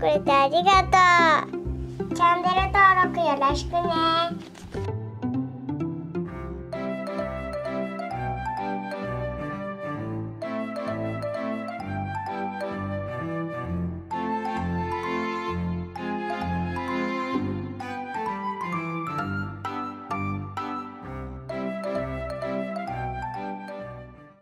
くれてありがとう。チャンネル登録よろしくね。